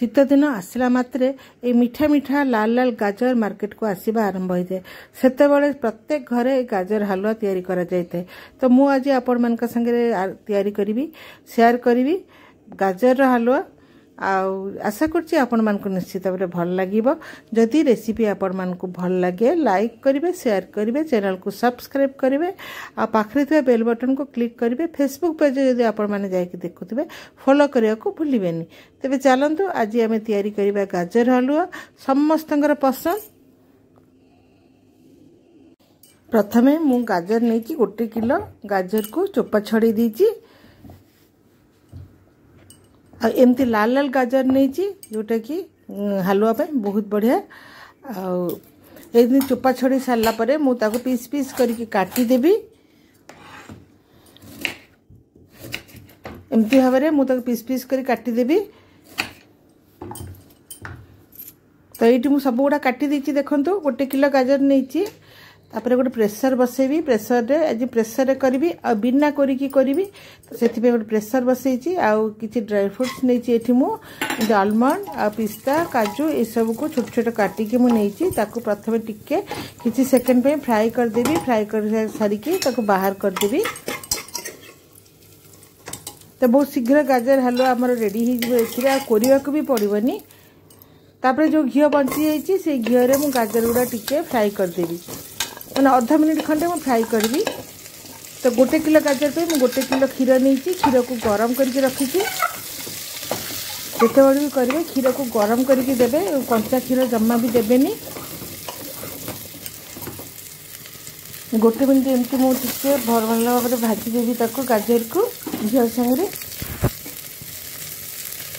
शीत दिन आसला मात्रे ए मिठा मिठा लाल लाल गाजर मार्केट को आसवा आरंभ होता है। सेते बड़े प्रत्येक घरे गाजर हलुआ तैयारी करा जाता है। तो मु आज आपण मान का संगे तैयारी करी शेयर करी गाजर हलुआ आशा करछि आपण मान को निश्चित भाव भल लागिबो। जदि रेसिपी आपण मान को भल लगे लाइक करिवे, शेयर करिवे, चैनल को सब्सक्राइब करिवे आ पाखरे थबे बेल बटन को क्लिक करिवे। फेसबुक पेज जदि आपण माने जायके देखुथिबे फॉलो करिया को भूलिबेनी। तबे चलंतु आज आमे तयारी करिवा गाजर हलुआ समस्तंकर पसंद। प्रथमे मु गाजर नेकी 1 किलो गाजर को चोपा छड़ी दीची। एमती लाल लाल गाजर नहीं जोटा कि हलुआ बहुत बढ़िया चोपा छड़ी सारापर मुझे पीस पीस करके काटिदेवी। एमती भाव में मुझे पीस पीस कर काटिदेवी। तो ये मुझे सब गुड़ा काटिदी। देखूँ 1 किलो गाजर नहीं गोटे प्रेसर बसैबी। प्रेसर रे आज प्रेसर रे करी आ बिना करी करी से गोटे प्रेसर बसई आउ कि ड्राई फ्रुट्स नहीं मुझे आलमंड आ पिस्ता काजू ये सब को छोट छोट काटिकी मुझे प्रथम टिके कि सेकेंड फ्राए करदेवी। फ्राए कर सारिकी बाहर करदेवी। तो बहुत शीघ्र गाजर हलुआ आम रेडी होगा भी पड़ोनी। तापर जो घी बंची जाइए से घी में गाजर गुड़ा टिके फ्राए करदेवी। मैंने अधा मिनिट खंडे मुझे फ्राई करी। तो 1 किलो गाजर पे मुझे 1 किलो क्षीर नहीं क्षीर को गरम करके रखी। जिते बड़ी भी करेंगे क्षीर को गरम करके देवे, कंचा क्षीर जम्मा भी देवेनि। 1 मिनिट एमती मुझे भल भाव भाजीदेवी गाजर को घी संगे।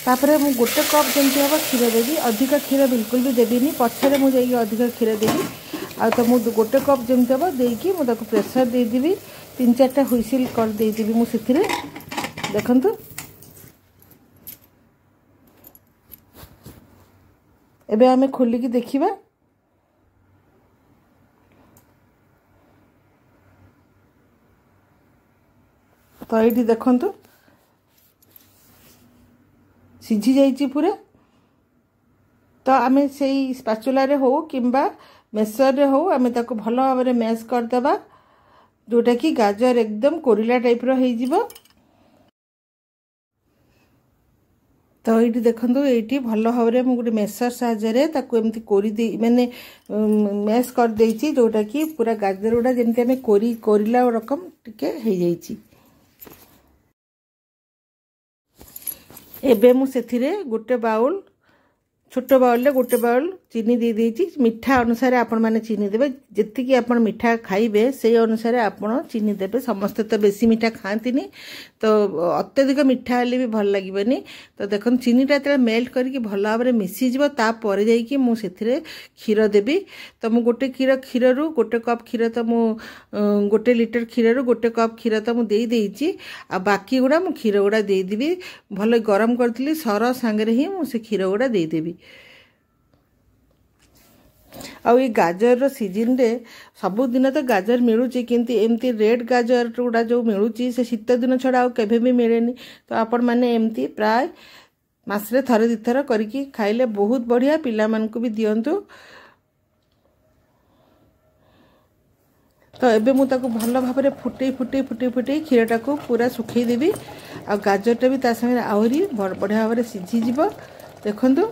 तापर मुझे 1 कप जमी हम क्षीर देवी। अधिक क्षीर बिल्कुल भी देवीनि। पछे मुझे अधिक क्षीर देवी। आ तो मुझे 1 कप जमी हम देकी मुझे प्रेसर देदेवी। 3-4टा हुईसिल कर देदेवी। मुझे देखु एबे आमे खोलिकी देखिबा। तो ये देखु सीझी जाइए पूरा। तो आमे से स्पाचुला रे हो किंबा मेसर रे हो आमे ताको भल भाव में मैश करदे जोटा कि गाजर एकदम कोरिला टाइप रो। तो ये देखो ये भल भाव में मुझे मेसर साहय कोरी मैंने मैश करदे जोटा कि पूरा गाजर गुड़ा जमी आम कोरिला रकम टिके हो जाइए। एबे मु सेथिरे छोट बाउल चीनी दे देछि। मिठा अनुसार आपण माने चीनी देबे। जेतिकी आपण मिठा खाइबे से अनुसार आपण चीनी देबे। समस्त तो बेसी मिठा खांतिनी तो अत्यधिक मिठा हेले भी भल लागिबेनी। तो देखन चीनी टा मेल्ट करके भल भाव में मिसी जिवो। ता परे जाई कि मु सेथिरे खीर देबी। तो मु 1 किलो खीर रु 1 कप खीर तो मु 1 लिटर खीर रु 1 कप खीर तो मु देई देछि। आ बाकी गुडा मु खीर गुडा देई दिबी। भल गरम करथिली सर संगे ही मु से खीर गुडा देई देबी। आउ ये गाजर रो सीजन रे सबु दिन तो गाजर मिलूची किंतु एमती रेड गाजर गुड़ा जो मिलूची से शीत दिन छड़ा आउ केबे भी मिलेनी। तो आपण माने एमती प्राय मासरे थरे दिथर करके खाइले बहुत बढ़िया। पिला मानकु भी दियंतु। तो एबे मु ताको भल भाव में फुटे फुटे फुटे फुटे खीरटा को पूरा सुखई देबी। आ गाजरटा भी ता संगे आउरी बढ़िया भाव सीझी जीवो। देखंतु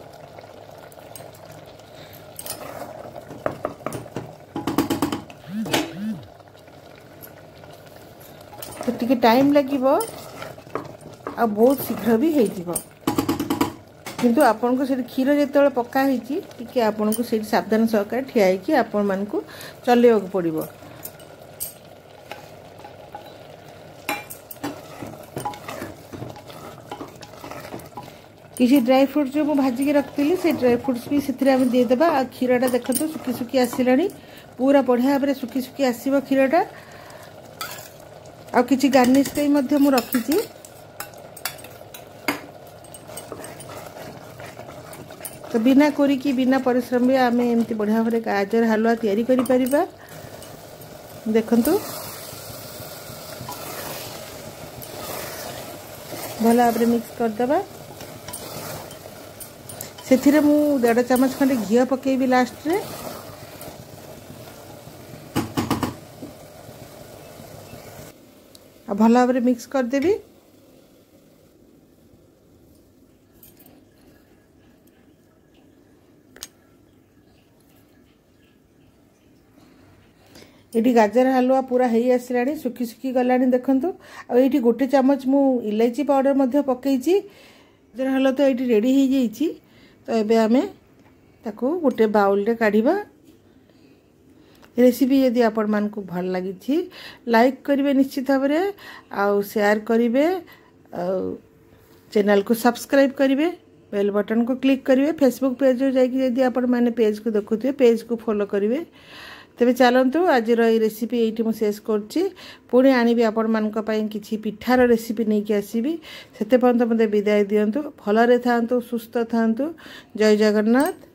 तो टिके टाइम लगे आ बहुत शीघ्र भी हो किंतु आपण को से क्षीर जो पकाई टी आपण को से सावधान सहकार ठिया होगी आपण मान को चलवाक पड़। किसी ड्राई फ्रुट्स जो मुझे भाजिकी रखी से ड्राई फ्रुट्स भी से देदेबा। आ क्षीरटा देखो सुखी सुखी आसला पूरा बढ़िया भाव में सुखी सुखी आसव क्षीरटा। आ कि गार्निश मु रखी। तो बिना कोरिकी बिना परिश्रम भी आम एमती बढ़िया भाव गाजर हलुआ तैयारी करी परिबा। देखंतु भल भाव मिक्स करदे। से मुड़ चामच खंडे घी पकेबी लास्ट रे भल भाव मिक्स करदेवि। ये गाजर हलुआ पूरा हो आसला सुखी सुखी गला देखु आठ गोटे चमच मु इलायची पाउडर पकई गाजर हलुआ तो ये रेडी हो जाइए। तो ये आम ताको गोटे बाउल रे काढ़ा। रेसिपी यदि आपण मान को भल लगी लाइक करेंगे निश्चित भाव आउ शेयर करेंगे चैनल को सब्सक्राइब करेंगे बेल बटन को क्लिक करेंगे फेसबुक पेज जाकि आपण मैंने पेज को देखुए पेज को फॉलो करेंगे। तेरे चलतु आज रेसिपी ये शेष करी आनबी आपण मान कि पिठार रेसिपी नहीं कि आसबि से मत विदाय दिंतु भलि था सुस्थ था। जय जगन्नाथ।